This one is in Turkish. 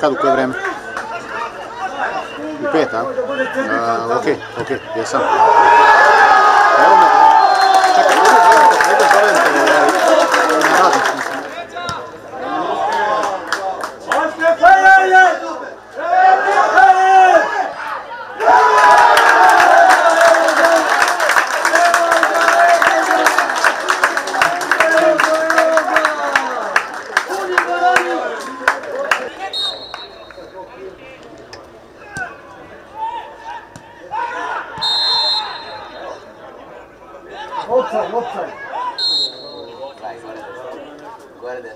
kada u koje vreme? U pet, a? Ok, jesam. Evo me, čekaj, ovdje zovem te na različnici. Guarda.